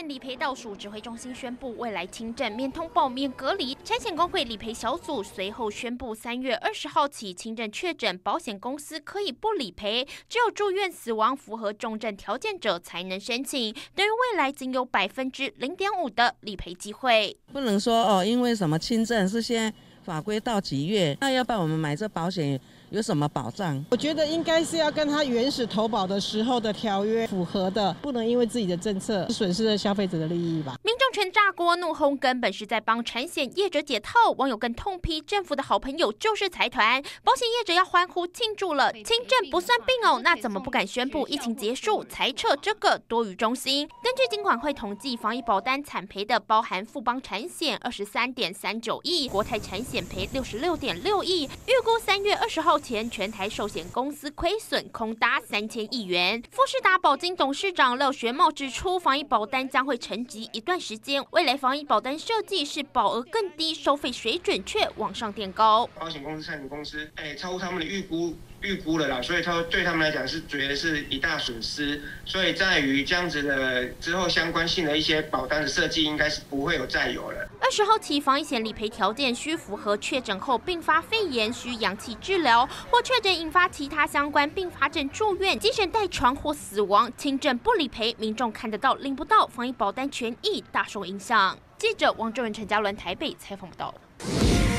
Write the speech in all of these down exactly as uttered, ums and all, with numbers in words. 险理赔倒数指挥中心宣布，未来轻症免通报、免隔离。产险工会理赔小组随后宣布，三月二十号起，轻症确诊保险公司可以不理赔，只有住院、死亡符合重症条件者才能申请。等于未来仅有百分之零点五的理赔机会。不能说哦，因为什么轻症是先法规到几月，那要不然我们买这保险有什么保障？我觉得应该是要跟他原始投保的时候的条约符合的，不能因为自己的政策损失了消费者的利益吧。民众全炸锅怒轰，根本是在帮产险业者解套。网友更痛批政府的好朋友就是财团，保险业者要欢呼庆祝了，轻症不算病哦，那怎么不敢宣布疫情结束才撤这个多余中心？根据金管会统计，防疫保单惨赔的包含富邦产险二十三点三九亿，国泰产险赔六十六点六亿，预估三月二十号。 前全台寿险公司亏损空达三千亿元。富士达保金董事长廖学茂指出，防疫保单将会沉寂一段时间，未来防疫保单设计是保额更低，收费水准却往上垫高。保险公司、产险公司，哎、欸，超乎他们的预估预估了啦，所以他对他们来讲是觉得是一大损失。所以在于这样子的之后相关性的一些保单的设计，应该是不会有再有了。二十号起，防疫险理赔条件需符合确诊后并发肺炎、需氧气治疗。 或确诊引发其他相关并发症住院、精神代偿或死亡，轻症不理赔，民众看得到、领不到，防疫保单权益大受影响。记者王正文、陈嘉伦台北采访到。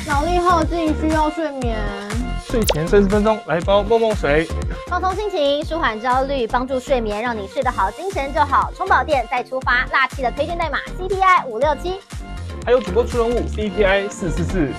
脑力耗尽需要睡眠，睡前三十分钟来包梦梦水，放松心情、舒缓焦虑、帮助睡眠，让你睡得好、精神就好。充饱电再出发，辣气的推荐代码 C T I 五六七，还有主播出任务 C T I 四四四。